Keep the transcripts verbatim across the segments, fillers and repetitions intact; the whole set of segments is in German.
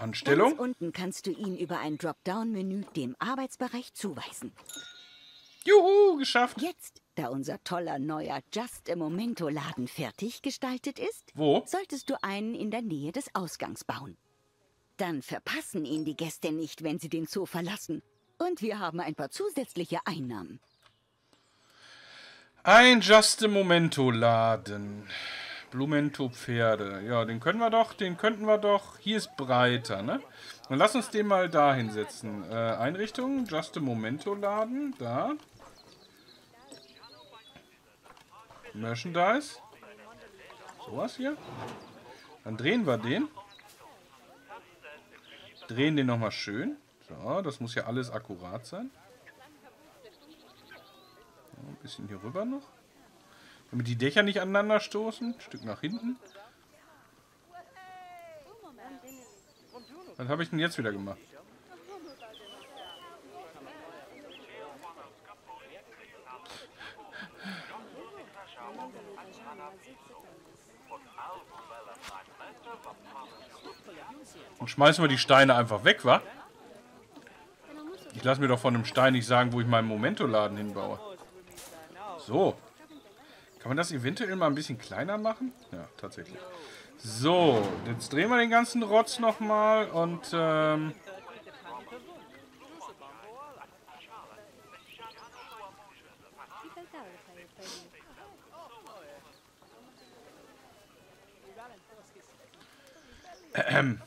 Anstellung. Ganz unten kannst du ihn über ein Dropdown-Menü dem Arbeitsbereich zuweisen. Juhu, geschafft. Jetzt, da unser toller neuer Just-a-Momento-Laden fertig gestaltet ist, wo? Solltest du einen in der Nähe des Ausgangs bauen. Dann verpassen ihn die Gäste nicht, wenn sie den Zoo verlassen. Und wir haben ein paar zusätzliche Einnahmen. Ein Just-a-Momento-Laden. Blumento-Pferde. Ja, den können wir doch, den könnten wir doch. Hier ist breiter, ne? Und lass uns den mal da hinsetzen. Äh, Einrichtung, Just-a-Momento-Laden. Da. Merchandise. Sowas hier. Dann drehen wir den. Drehen den nochmal schön. So, das muss ja alles akkurat sein. So, ein bisschen hier rüber noch. Damit die Dächer nicht aneinander stoßen. Ein Stück nach hinten. Was habe ich denn jetzt wieder gemacht? Und schmeißen wir die Steine einfach weg, wa? Ich lasse mir doch von einem Stein nicht sagen, wo ich meinen Momento-Laden hinbaue. So. Kann man das eventuell mal ein bisschen kleiner machen? Ja, tatsächlich. So, jetzt drehen wir den ganzen Rotz nochmal und ähm, ähm.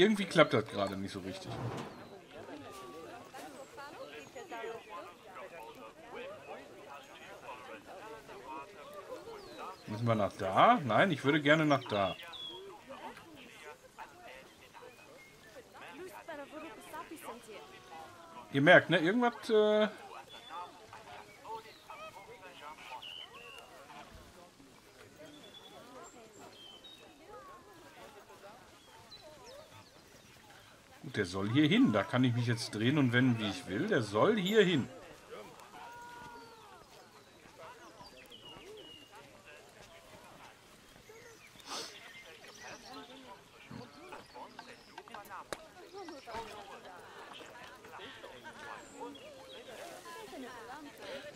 Irgendwie klappt das gerade nicht so richtig. Müssen wir nach da? Nein, ich würde gerne nach da. Ihr merkt, ne? Irgendwas... Äh Der soll hier hin. Da kann ich mich jetzt drehen und wenden, wie ich will. Der soll hier hin.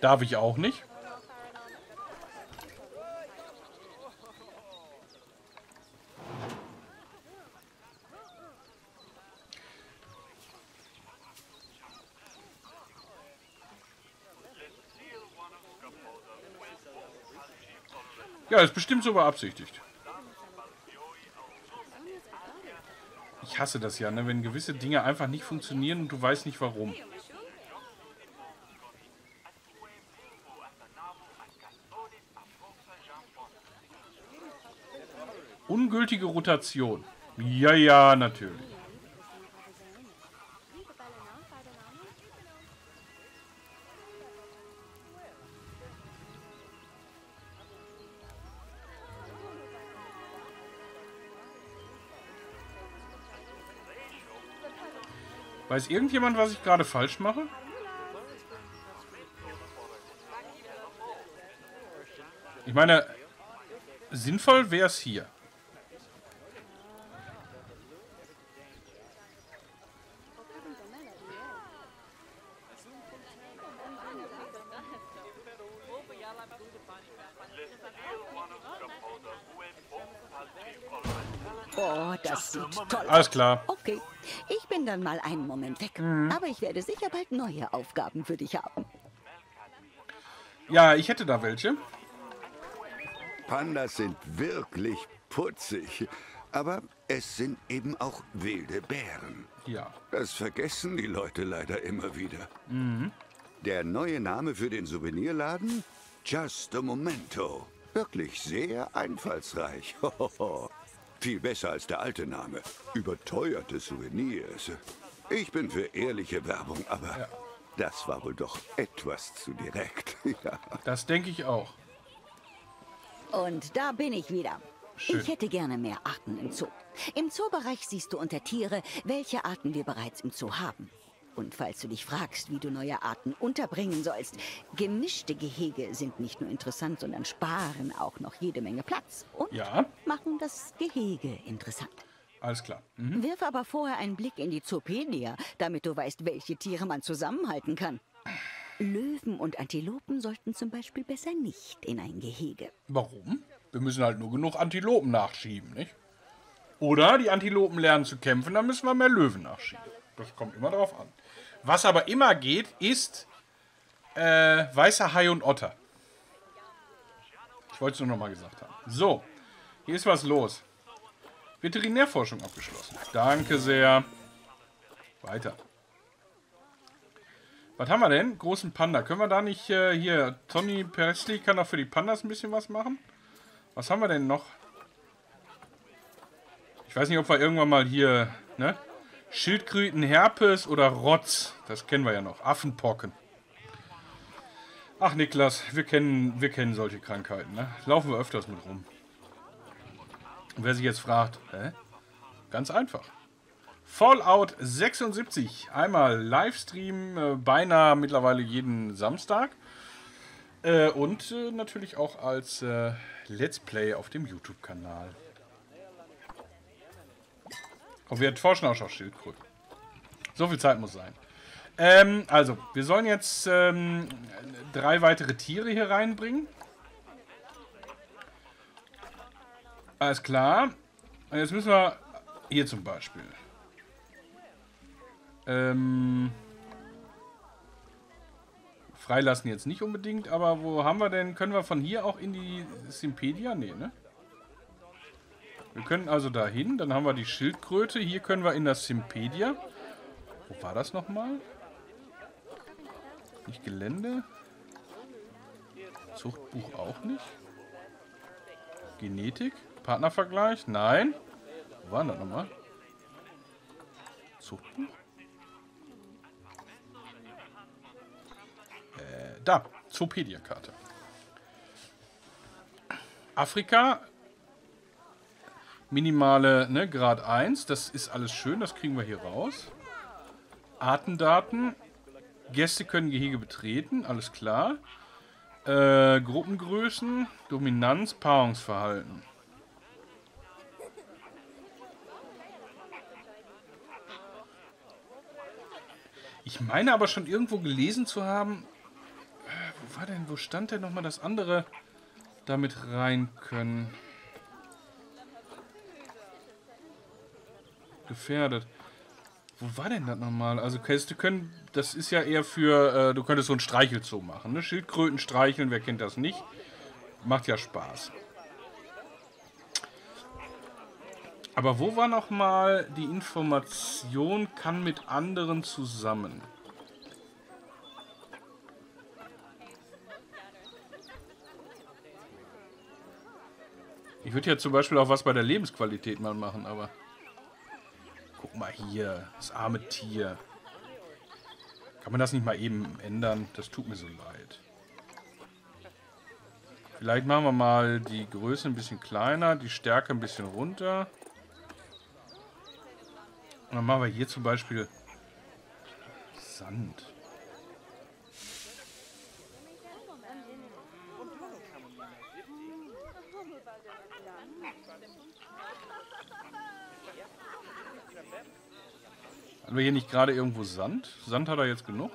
Darf ich auch nicht? Ja, ist bestimmt so beabsichtigt. Ich hasse das ja, ne? Wenn gewisse Dinge einfach nicht funktionieren und du weißt nicht warum. Ungültige Rotation. Ja, ja, natürlich. Weiß irgendjemand, was ich gerade falsch mache? Ich meine, sinnvoll wäre es hier. Oh, das sieht toll. Alles klar. Okay, ich bin dann mal einen Moment weg. Mhm. Aber ich werde sicher bald neue Aufgaben für dich haben. Ja, ich hätte da welche. Pandas sind wirklich putzig. Aber es sind eben auch wilde Bären. Ja. Das vergessen die Leute leider immer wieder. Mhm. Der neue Name für den Souvenirladen? Just-a-Momento. Wirklich sehr einfallsreich. Hohoho. Viel besser als der alte Name. Überteuerte Souvenirs. Ich bin für ehrliche Werbung, aber ja, das war wohl doch etwas zu direkt. Ja. Das denke ich auch. Und da bin ich wieder. Schön. Ich hätte gerne mehr Arten im Zoo. Im Zoobereich siehst du unter Tiere, welche Arten wir bereits im Zoo haben. Und falls du dich fragst, wie du neue Arten unterbringen sollst, gemischte Gehege sind nicht nur interessant, sondern sparen auch noch jede Menge Platz und ja. machen das Gehege interessant. Alles klar. Mhm. Wirf aber vorher einen Blick in die Zoopedia, damit du weißt, welche Tiere man zusammenhalten kann. Löwen und Antilopen sollten zum Beispiel besser nicht in ein Gehege. Warum? Wir müssen halt nur genug Antilopen nachschieben, nicht? Oder die Antilopen lernen zu kämpfen, dann müssen wir mehr Löwen nachschieben. Das kommt immer drauf an. Was aber immer geht, ist äh, weißer Hai und Otter. Ich wollte es nur nochmal gesagt haben. So, hier ist was los. Veterinärforschung abgeschlossen. Danke sehr. Weiter. Was haben wir denn? Großen Panda. Können wir da nicht äh, hier... Tony Peresti kann doch für die Pandas ein bisschen was machen. Was haben wir denn noch? Ich weiß nicht, ob wir irgendwann mal hier... ne? Schildkrötenherpes oder Rotz. Das kennen wir ja noch. Affenpocken. Ach, Niklas, wir kennen, wir kennen solche Krankheiten. Ne? Laufen wir öfters mit rum. Und wer sich jetzt fragt, hä? Ganz einfach. Fallout sechsundsiebzig. Einmal Livestream, äh, beinahe mittlerweile jeden Samstag. Äh, und äh, natürlich auch als äh, Let's Play auf dem YouTube-Kanal. Und wir forschen auch schon Schildkröten. So viel Zeit muss sein. Ähm, also, wir sollen jetzt ähm, drei weitere Tiere hier reinbringen. Alles klar. Und jetzt müssen wir hier zum Beispiel. Ähm, freilassen jetzt nicht unbedingt, aber wo haben wir denn? Können wir von hier auch in die Zoopedia? Nee, ne? Wir können also da hin, dann haben wir die Schildkröte. Hier können wir in das Zoopedia. Wo war das nochmal? Nicht Gelände. Zuchtbuch auch nicht. Genetik. Partnervergleich. Nein. Wo war das nochmal? Zuchtbuch. Äh, da. Zoopedia-Karte. Afrika. Minimale, ne, Grad eins, das ist alles schön, das kriegen wir hier raus. Artendaten, Gäste können Gehege betreten, alles klar. Äh, Gruppengrößen, Dominanz, Paarungsverhalten. Ich meine aber schon irgendwo gelesen zu haben, äh, wo war denn, wo stand denn nochmal, dass andere damit rein können? Gefährdet. Wo war denn das nochmal? Also Käste können, das ist ja eher für, äh, du könntest so ein Streichelzoo machen, ne? Schildkröten streicheln, wer kennt das nicht? Macht ja Spaß. Aber wo war nochmal die Information, kann mit anderen zusammen? Ich würde ja zum Beispiel auch was bei der Lebensqualität mal machen, aber... Guck mal hier, das arme Tier. Kann man das nicht mal eben ändern? Das tut mir so leid. Vielleicht machen wir mal die Größe ein bisschen kleiner, die Stärke ein bisschen runter. Und dann machen wir hier zum Beispiel Sand. Haben wir hier nicht gerade irgendwo Sand? Sand hat er jetzt genug.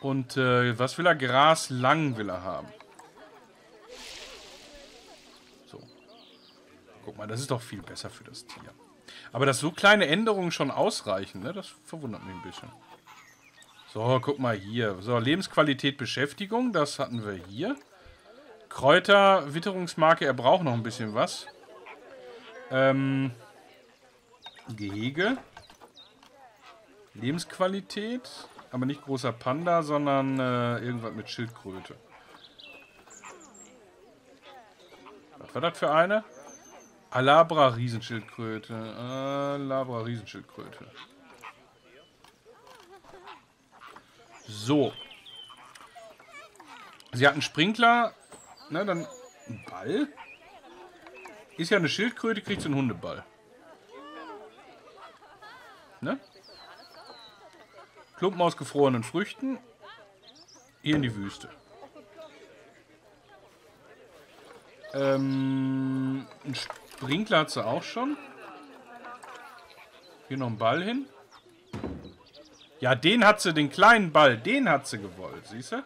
Und äh, was will er? Gras lang will er haben. So. Guck mal, das ist doch viel besser für das Tier. Aber dass so kleine Änderungen schon ausreichen, ne? Das verwundert mich ein bisschen. So, guck mal hier. So, Lebensqualität, Beschäftigung, das hatten wir hier. Kräuter, Witterungsmarke, er braucht noch ein bisschen was. Ähm, Gehege. Lebensqualität, aber nicht großer Panda, sondern äh, irgendwas mit Schildkröte. Was war das für eine? Alabra Riesenschildkröte. Alabra Riesenschildkröte. So. Sie hat einen Sprinkler. Na, dann ein Ball. Ist ja eine Schildkröte, kriegt sie einen Hundeball. Ne? Klumpen aus gefrorenen Früchten. Hier in die Wüste. Ähm, ein Sprinkler hat sie auch schon. Hier noch ein Ball hin. Ja, den hat sie, den kleinen Ball, den hat sie gewollt, siehst du?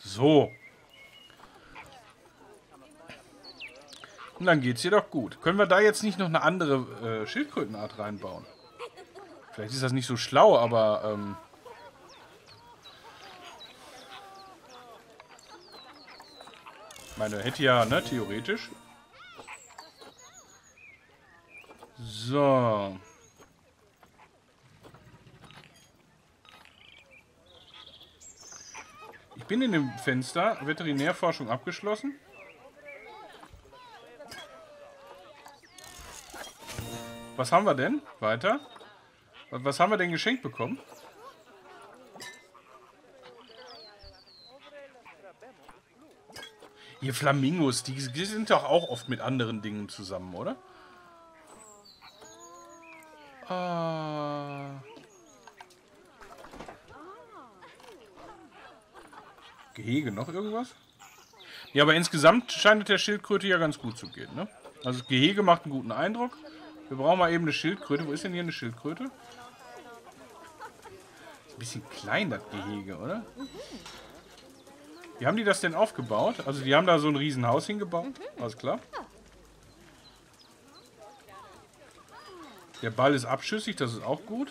So. Und dann geht's hier doch gut. Können wir da jetzt nicht noch eine andere äh, Schildkrötenart reinbauen? Vielleicht ist das nicht so schlau, aber... Ähm ich meine, hätte ja, ne, theoretisch. So. Ich bin in dem Fenster. Veterinärforschung abgeschlossen. Was haben wir denn? Weiter. Was haben wir denn geschenkt bekommen? Ihr Flamingos, die, die sind doch auch oft mit anderen Dingen zusammen, oder? Ah. Gehege, noch irgendwas? Ja, aber insgesamt scheint es der Schildkröte ja ganz gut zu gehen, ne? Also das Gehege macht einen guten Eindruck. Wir brauchen mal eben eine Schildkröte. Wo ist denn hier eine Schildkröte? Ist ein bisschen klein, das Gehege, oder? Wie haben die das denn aufgebaut? Also die haben da so ein Riesenhaus hingebaut. Alles klar. Der Ball ist abschüssig, das ist auch gut.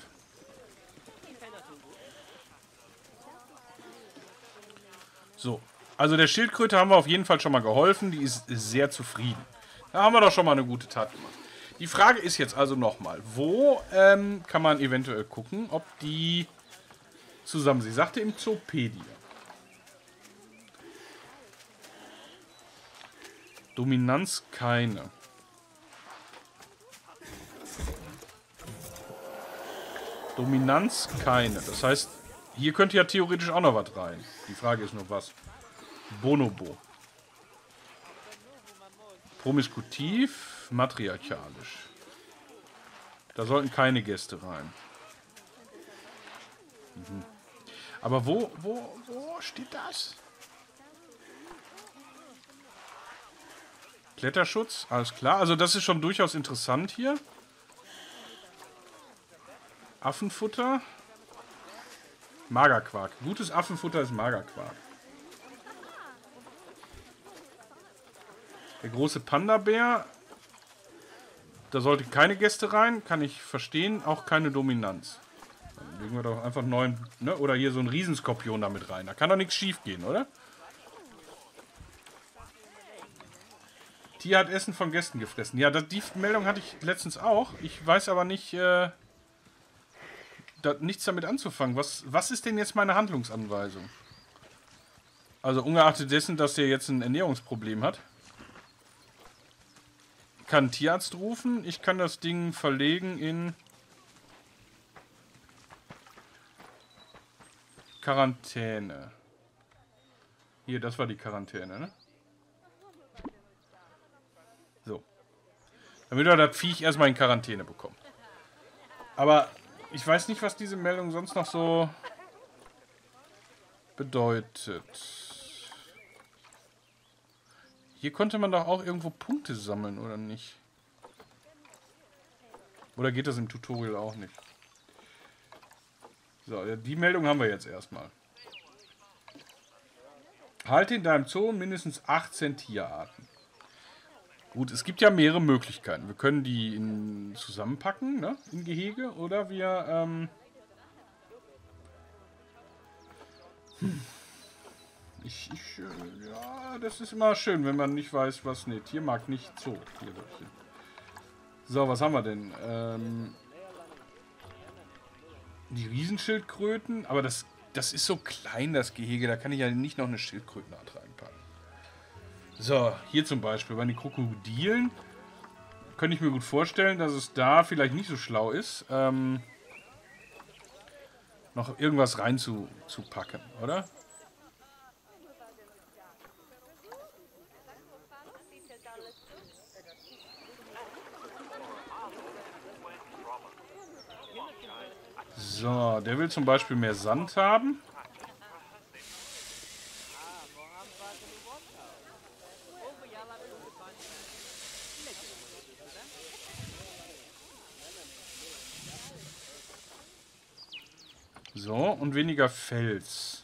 So, also der Schildkröte haben wir auf jeden Fall schon mal geholfen. Die ist sehr zufrieden. Da haben wir doch schon mal eine gute Tat gemacht. Die Frage ist jetzt also nochmal, wo ähm, kann man eventuell gucken, ob die zusammen, sie sagte im Zoopedia. Dominanz keine. Dominanz keine. Das heißt, hier könnte ja theoretisch auch noch was rein. Die Frage ist nur was. Bonobo. Promiskutiv, matriarchalisch. Da sollten keine Gäste rein. Mhm. Aber wo, wo, wo steht das? Kletterschutz, alles klar. Also das ist schon durchaus interessant hier. Affenfutter. Magerquark. Gutes Affenfutter ist Magerquark. Der große Panda-Bär. Da sollten keine Gäste rein. Kann ich verstehen. Auch keine Dominanz. Dann legen wir doch einfach neuen... Ne? Oder hier so einen Riesenskorpion damit rein. Da kann doch nichts schief gehen, oder? Tier hat Essen von Gästen gefressen. Ja, die Meldung hatte ich letztens auch. Ich weiß aber nicht... Äh Da, nichts damit anzufangen. Was, was ist denn jetzt meine Handlungsanweisung? Also ungeachtet dessen, dass der jetzt ein Ernährungsproblem hat. Ich kann einen Tierarzt rufen. Ich kann das Ding verlegen in Quarantäne. Hier, das war die Quarantäne, ne? So. Damit wir das Viech erstmal in Quarantäne bekommen. Aber... Ich weiß nicht, was diese Meldung sonst noch so bedeutet. Hier konnte man doch auch irgendwo Punkte sammeln, oder nicht? Oder geht das im Tutorial auch nicht? So, die Meldung haben wir jetzt erstmal. Halte in deinem Zoo mindestens achtzehn Tierarten. Gut, es gibt ja mehrere Möglichkeiten. Wir können die in, zusammenpacken, ne? In Gehege, oder wir... Ähm hm. Ich, ich, äh, ja, das ist immer schön, wenn man nicht weiß, was... Ne, Tiermarkt nicht so. So, was haben wir denn? Ähm die Riesenschildkröten, aber das, das ist so klein, das Gehege, da kann ich ja nicht noch eine Schildkrötenart reinpacken. So, hier zum Beispiel bei den Krokodilen könnte ich mir gut vorstellen, dass es da vielleicht nicht so schlau ist, ähm, noch irgendwas reinzupacken, oder? So, der will zum Beispiel mehr Sand haben. So, und weniger Fels.